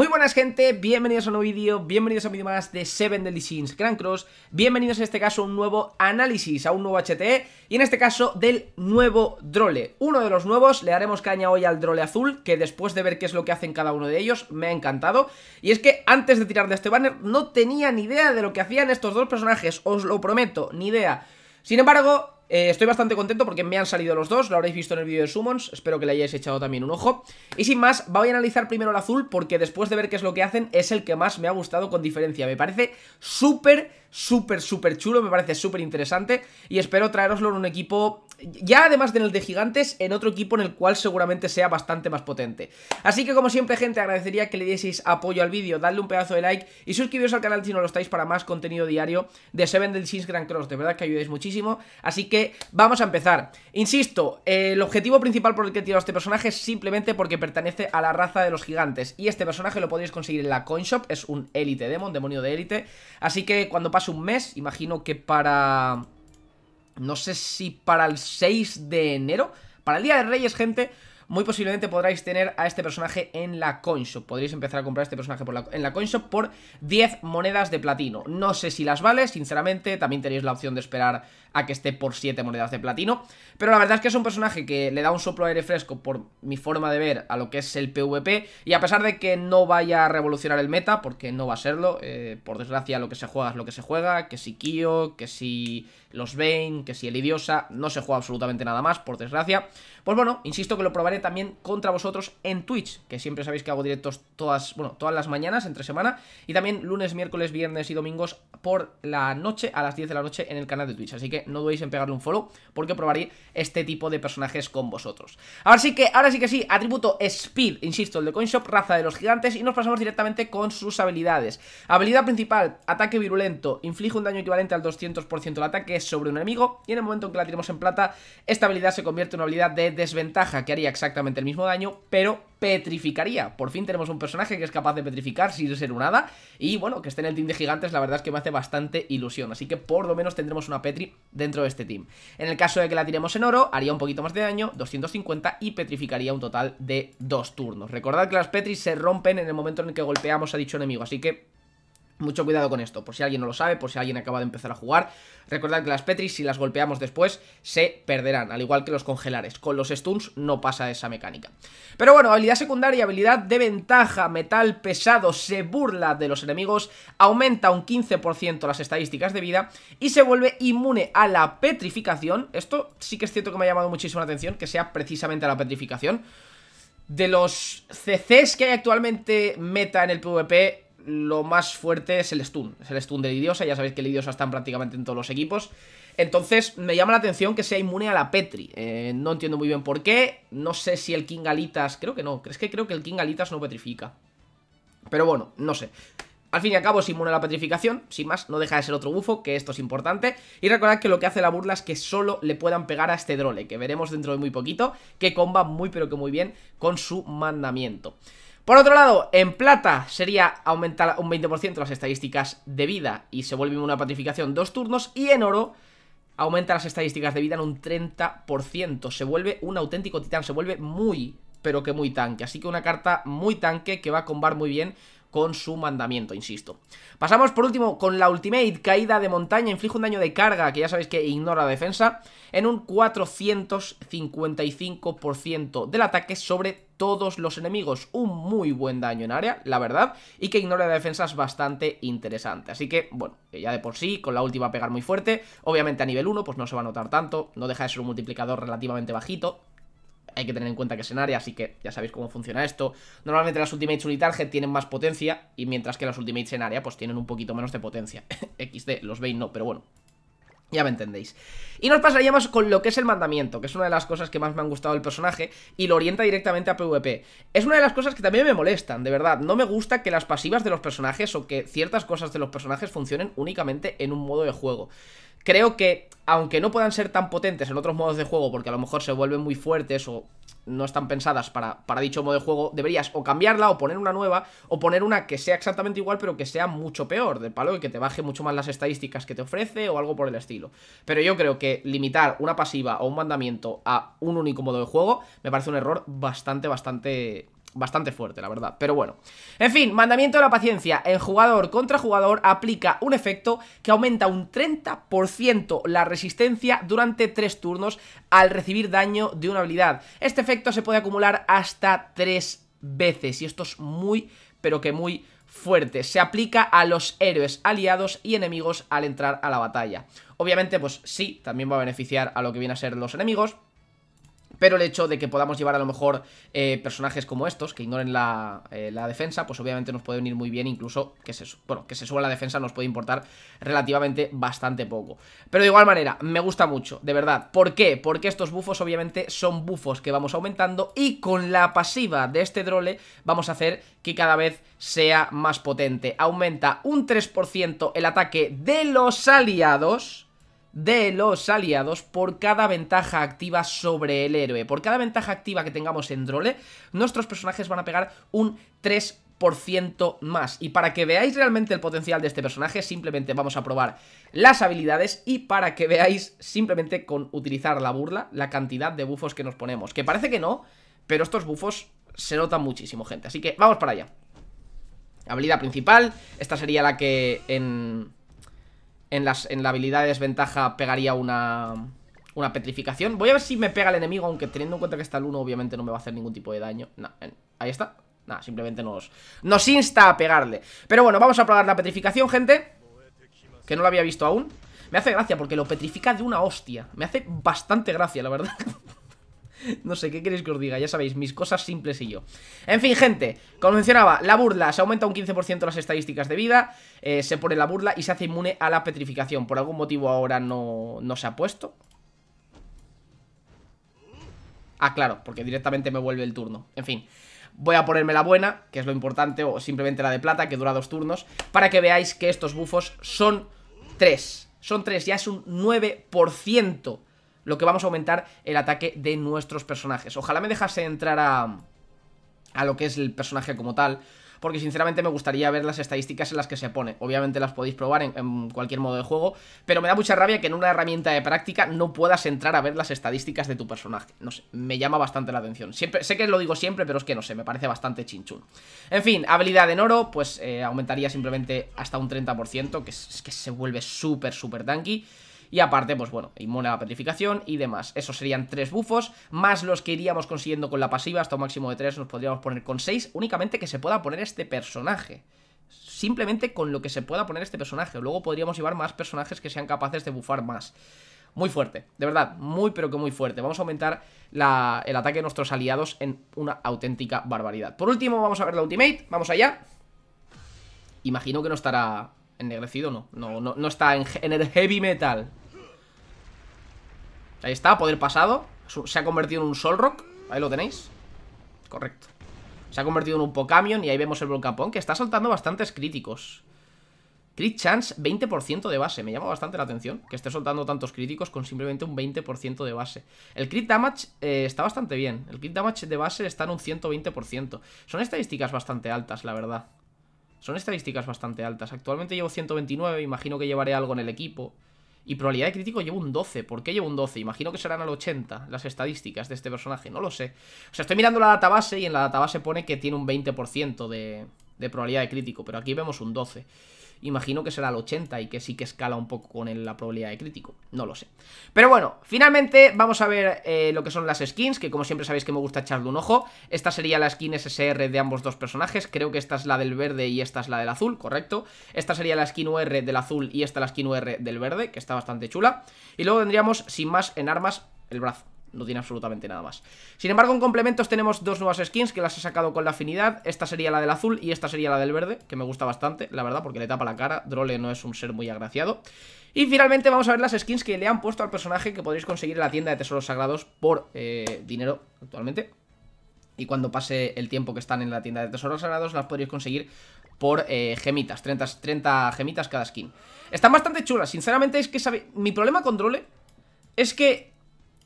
Muy buenas, gente, bienvenidos a un nuevo vídeo, bienvenidos a un vídeo más de 7 Deadly Sins Grand Cross. Bienvenidos en este caso a un nuevo análisis, a un nuevo HTE, y en este caso del nuevo Drole. Uno de los nuevos, le daremos caña hoy al Drole azul, que después de ver qué es lo que hacen cada uno de ellos, me ha encantado. Y es que antes de tirar de este banner no tenía ni idea de lo que hacían estos dos personajes, os lo prometo, ni idea. Sin embargo, estoy bastante contento porque me han salido los dos, lo habréis visto en el vídeo de Summons, espero que le hayáis echado también un ojo. Y sin más, voy a analizar primero el azul porque después de ver qué es lo que hacen es el que más me ha gustado con diferencia. Me parece súper chulo, me parece súper interesante y espero traeroslo en un equipo, ya además del de gigantes, en otro equipo en el cual seguramente sea bastante más potente. Así que como siempre, gente, agradecería que le dieseis apoyo al vídeo, dadle un pedazo de like y suscribiros al canal si no lo estáis para más contenido diario de 7 Deadly Sins Grand Cross, de verdad que ayudáis muchísimo. Así que vamos a empezar. Insisto, el objetivo principal por el que he tirado a este personaje es simplemente porque pertenece a la raza de los gigantes. Y este personaje lo podéis conseguir en la coin shop. Es un élite demon, demonio de élite. Así que cuando pase un mes, imagino que para... no sé si para el 6 de enero, para el Día de Reyes, gente, muy posiblemente podráis tener a este personaje en la coin shop. Podréis empezar a comprar este personaje en la coin shop por 10 monedas de platino. No sé si las vale, sinceramente. También tenéis la opción de esperar a que esté por 7 monedas de platino. Pero la verdad es que es un personaje que le da un soplo de aire fresco, por mi forma de ver, a lo que es el PvP. Y a pesar de que no vaya a revolucionar el meta, porque no va a serlo, por desgracia lo que se juega es lo que se juega. Que si Kyo, que si los Vayne, que si el Lidiosa, no se juega absolutamente nada más, por desgracia. Pues bueno, insisto que lo probaré también contra vosotros en Twitch, que siempre sabéis que hago directos todas las mañanas entre semana, y también lunes, miércoles, viernes y domingos por la noche a las 10 de la noche en el canal de Twitch. Así que no dudéis en pegarle un follow porque probaré este tipo de personajes con vosotros. Ahora sí que sí, atributo Speed, insisto, el de Coinshop, raza de los gigantes, y nos pasamos directamente con sus habilidades. Habilidad principal, ataque virulento, inflige un daño equivalente al 200% del ataque sobre un enemigo, y en el momento en que la tiremos en plata, esta habilidad se convierte en una habilidad de desventaja que haría exactamente el mismo daño, pero petrificaría. Por fin tenemos un personaje que es capaz de petrificar sin ser un hada, y bueno, que esté en el team de gigantes, la verdad es que me hace bastante ilusión, así que por lo menos tendremos una petri dentro de este team. En el caso de que la tiremos en oro, haría un poquito más de daño, 250, y petrificaría un total de 2 turnos. Recordad que las petris se rompen en el momento en el que golpeamos a dicho enemigo, así que mucho cuidado con esto, por si alguien no lo sabe, por si alguien acaba de empezar a jugar. Recordad que las petris, si las golpeamos después, se perderán, al igual que los congelares. Con los stuns no pasa esa mecánica. Pero bueno, habilidad secundaria, habilidad de ventaja, metal pesado, se burla de los enemigos, aumenta un 15% las estadísticas de vida y se vuelve inmune a la petrificación. Esto sí que es cierto que me ha llamado muchísimo la atención, que sea precisamente a la petrificación. De los CCs que hay actualmente meta en el PvP, lo más fuerte es el stun. Es el stun de Lidiosa, ya sabéis que Lidiosa están prácticamente en todos los equipos. Entonces me llama la atención que sea inmune a la petri, no entiendo muy bien por qué. No sé si el King Galitas, creo que no. Es que creo que el King Galitas no petrifica. Pero bueno, no sé. Al fin y al cabo es inmune a la petrificación, sin más, no deja de ser otro bufo, que esto es importante. Y recordad que lo que hace la burla es que solo le puedan pegar a este Drole, que veremos dentro de muy poquito, que comba muy pero que muy bien con su mandamiento. Por otro lado, en plata sería aumentar un 20% las estadísticas de vida y se vuelve una petrificación 2 turnos, y en oro aumenta las estadísticas de vida en un 30%, se vuelve un auténtico titán, se vuelve muy, pero que muy tanque, así que una carta muy tanque que va a combar muy bien con su mandamiento, insisto. Pasamos por último con la ultimate, caída de montaña, inflige un daño de carga, que ya sabéis que ignora la defensa, en un 455% del ataque sobre todos los enemigos. Un muy buen daño en área, la verdad, y que ignora la defensa es bastante interesante. Así que, bueno, ya de por sí, con la ulti va a pegar muy fuerte, obviamente a nivel 1 pues no se va a notar tanto, no deja de ser un multiplicador relativamente bajito. Hay que tener en cuenta que es en área, así que ya sabéis cómo funciona esto. Normalmente las ultimates unit target tienen más potencia, y mientras que las ultimates en área pues tienen un poquito menos de potencia. XD, los Vayne no, pero bueno, ya me entendéis. Y nos pasaríamos con lo que es el mandamiento, que es una de las cosas que más me han gustado del personaje, y lo orienta directamente a PvP. Es una de las cosas que también me molestan, de verdad. No me gusta que las pasivas de los personajes o que ciertas cosas de los personajes funcionen únicamente en un modo de juego. Creo que, aunque no puedan ser tan potentes en otros modos de juego, porque a lo mejor se vuelven muy fuertes o no están pensadas para dicho modo de juego, deberías o cambiarla o poner una nueva, o poner una que sea exactamente igual pero que sea mucho peor, del palo y que te baje mucho más las estadísticas que te ofrece o algo por el estilo. Pero yo creo que limitar una pasiva o un mandamiento a un único modo de juego me parece un error bastante bastante fuerte, la verdad, pero bueno. En fin, mandamiento de la paciencia. En jugador contra jugador aplica un efecto que aumenta un 30% la resistencia durante 3 turnos al recibir daño de una habilidad. Este efecto se puede acumular hasta 3 veces y esto es muy, pero que muy fuerte. Se aplica a los héroes aliados y enemigos al entrar a la batalla. Obviamente, pues sí, también va a beneficiar a lo que viene a ser los enemigos. Pero el hecho de que podamos llevar a lo mejor personajes como estos, que ignoren la defensa, pues obviamente nos puede venir muy bien. Incluso que se suba la defensa nos puede importar relativamente bastante poco. Pero de igual manera, me gusta mucho, de verdad. ¿Por qué? Porque estos bufos obviamente son bufos que vamos aumentando y con la pasiva de este drole vamos a hacer que cada vez sea más potente. Aumenta un 3% el ataque de los aliados... por cada ventaja activa sobre el héroe. Por cada ventaja activa que tengamos en Drole, nuestros personajes van a pegar un 3% más. Y para que veáis realmente el potencial de este personaje, simplemente vamos a probar las habilidades. Y para que veáis, simplemente con utilizar la burla, la cantidad de bufos que nos ponemos. Que parece que no, pero estos bufos se notan muchísimo, gente. Así que vamos para allá. Habilidad principal, esta sería la que en la habilidad de desventaja pegaría una petrificación. Voy a ver si me pega el enemigo, aunque teniendo en cuenta que está el 1 obviamente no me va a hacer ningún tipo de daño. No, ahí está. Nada, simplemente nos insta a pegarle. Pero bueno, vamos a probar la petrificación, gente, que no la había visto aún. Me hace gracia porque lo petrifica de una hostia. Me hace bastante gracia, la verdad. No sé, ¿qué queréis que os diga? Ya sabéis, mis cosas simples y yo. En fin, gente, como mencionaba, la burla. Se aumenta un 15% las estadísticas de vida. Se pone la burla y se hace inmune a la petrificación. Por algún motivo ahora no se ha puesto. Ah, claro, porque directamente me vuelve el turno. En fin, voy a ponerme la buena, que es lo importante, o simplemente la de plata, que dura 2 turnos, para que veáis que estos bufos son 3. Son 3, ya es un 9%. Lo que vamos a aumentar el ataque de nuestros personajes. Ojalá me dejase entrar a lo que es el personaje como tal, porque sinceramente me gustaría ver las estadísticas en las que se pone. Obviamente las podéis probar en cualquier modo de juego, pero me da mucha rabia que en una herramienta de práctica no puedas entrar a ver las estadísticas de tu personaje. No sé, me llama bastante la atención. Siempre, sé que lo digo siempre, pero es que no sé, me parece bastante chinchún. En fin, habilidad en oro, pues aumentaría simplemente hasta un 30%, que es que se vuelve súper, súper tanky. Y aparte, pues bueno, inmune a la petrificación y demás. Esos serían 3 bufos, más los que iríamos consiguiendo con la pasiva. Hasta un máximo de 3 nos podríamos poner con 6. Únicamente que se pueda poner este personaje. Simplemente con lo que se pueda poner este personaje. Luego podríamos llevar más personajes que sean capaces de bufar más. Muy fuerte, de verdad, muy pero que muy fuerte. Vamos a aumentar el ataque de nuestros aliados en una auténtica barbaridad. Por último, vamos a ver la ultimate. Vamos allá. Imagino que no estará ennegrecido, no está en el heavy metal. Ahí está, poder pasado. Se ha convertido en un Solrock. Ahí lo tenéis. Correcto. Se ha convertido en un Pocamion. Y ahí vemos el Volcapón, que está soltando bastantes críticos. Crit chance 20% de base. Me llama bastante la atención que esté soltando tantos críticos con simplemente un 20% de base. El crit damage está bastante bien. El crit damage de base está en un 120%. Son estadísticas bastante altas, la verdad. Son estadísticas bastante altas. Actualmente llevo 129. Imagino que llevaré algo en el equipo. Y probabilidad de crítico llevo un 12. ¿Por qué llevo un 12? Imagino que serán al 80 las estadísticas de este personaje. No lo sé. O sea, estoy mirando la database y en la database pone que tiene un 20% de probabilidad de crítico. Pero aquí vemos un 12. Imagino que será al 80 y que sí que escala un poco con la probabilidad de crítico. No lo sé. Pero bueno, finalmente vamos a ver lo que son las skins, que como siempre sabéis que me gusta echarle un ojo. Esta sería la skin SSR de ambos dos personajes. Creo que esta es la del verde y esta es la del azul, correcto. Esta sería la skin UR del azul y esta la skin UR del verde, que está bastante chula. Y luego tendríamos, sin más, en armas, el brazo. No tiene absolutamente nada más. Sin embargo, en complementos tenemos 2 nuevas skins que las he sacado con la afinidad. Esta sería la del azul y esta sería la del verde, que me gusta bastante, la verdad, porque le tapa la cara. Drole no es un ser muy agraciado. Y finalmente vamos a ver las skins que le han puesto al personaje, que podréis conseguir en la tienda de tesoros sagrados por dinero actualmente. Y cuando pase el tiempo que están en la tienda de tesoros sagrados, las podréis conseguir por gemitas, 30 gemitas cada skin. Están bastante chulas, sinceramente. Es que mi problema con Drole es que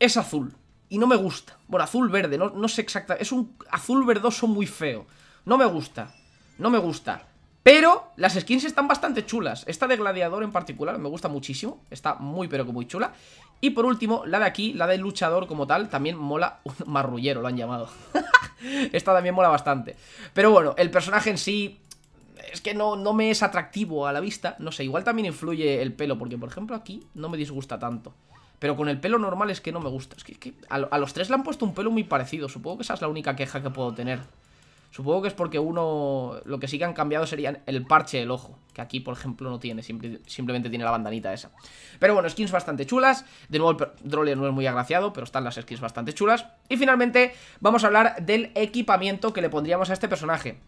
es azul y no me gusta. Bueno, azul-verde, no sé exactamente. Es un azul verdoso muy feo. No me gusta, no me gusta. Pero las skins están bastante chulas. Esta de gladiador en particular me gusta muchísimo. Está muy pero que muy chula. Y por último, la de aquí, la de luchador como tal, también mola. Un marrullero lo han llamado. Esta también mola bastante. Pero bueno, el personaje en sí es que no me es atractivo a la vista. No sé, igual también influye el pelo, porque por ejemplo aquí no me disgusta tanto, pero con el pelo normal es que no me gusta. Es que a los tres le han puesto un pelo muy parecido. Supongo que esa es la única queja que puedo tener. Supongo que es porque uno... Lo que sí que han cambiado sería el parche del ojo, que aquí, por ejemplo, no tiene. Simplemente tiene la bandanita esa. Pero bueno, skins bastante chulas. De nuevo, el Drole no es muy agraciado, pero están las skins bastante chulas. Y finalmente, vamos a hablar del equipamiento que le pondríamos a este personaje,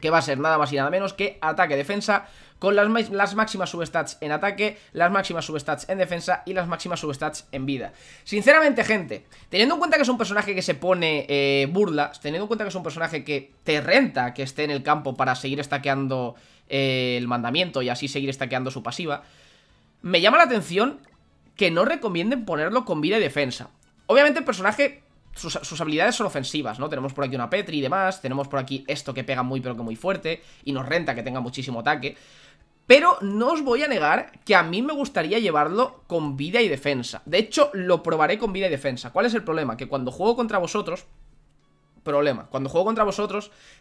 que va a ser nada más y nada menos que ataque-defensa, con las máximas substats en ataque, las máximas substats en defensa y las máximas substats en vida. Sinceramente, gente, teniendo en cuenta que es un personaje que se pone burla, teniendo en cuenta que es un personaje que te renta que esté en el campo para seguir stackeando el mandamiento y así seguir stackeando su pasiva, me llama la atención que no recomienden ponerlo con vida y defensa. Obviamente el personaje... Sus habilidades son ofensivas, ¿no? Tenemos por aquí una Petri y demás, tenemos por aquí esto que pega muy pero que muy fuerte y nos renta que tenga muchísimo ataque, pero no os voy a negar que a mí me gustaría llevarlo con vida y defensa. De hecho, lo probaré con vida y defensa. ¿Cuál es el problema? Que cuando juego contra vosotros,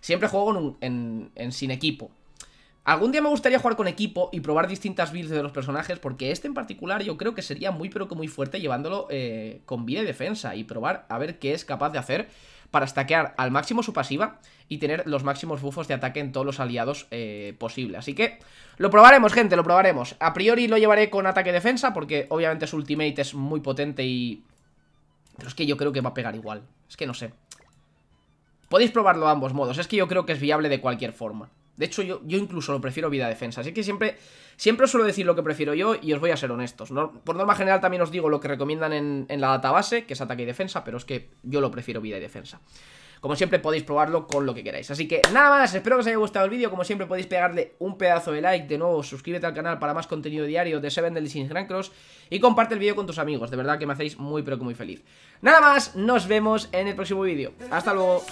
siempre juego en sin equipo. Algún día me gustaría jugar con equipo y probar distintas builds de los personajes, porque este en particular yo creo que sería muy pero que muy fuerte llevándolo con vida y defensa, y probar a ver qué es capaz de hacer para stackear al máximo su pasiva y tener los máximos buffos de ataque en todos los aliados posible. Así que lo probaremos, gente, lo probaremos. A priori lo llevaré con ataque-defensa porque obviamente su ultimate es muy potente y... Pero es que yo creo que va a pegar igual, es que no sé. Podéis probarlo a ambos modos, es que yo creo que es viable de cualquier forma. De hecho, yo incluso lo prefiero vida-defensa. Así que siempre suelo decir lo que prefiero yo y os voy a ser honestos. Por norma general también os digo lo que recomiendan en la database, que es ataque y defensa, pero es que yo lo prefiero vida y defensa. Como siempre podéis probarlo con lo que queráis. Así que nada más, espero que os haya gustado el vídeo. Como siempre podéis pegarle un pedazo de like. De nuevo, suscríbete al canal para más contenido diario de 7 Deadly Sins Grand Cross. Y comparte el vídeo con tus amigos. De verdad que me hacéis muy pero que muy feliz. Nada más, nos vemos en el próximo vídeo. Hasta luego.